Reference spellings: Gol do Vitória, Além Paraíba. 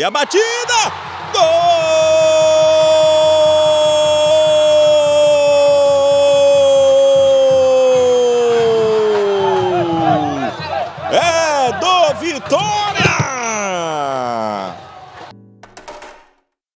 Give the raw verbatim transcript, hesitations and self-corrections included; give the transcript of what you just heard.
E a batida! Gol! É do Vitória!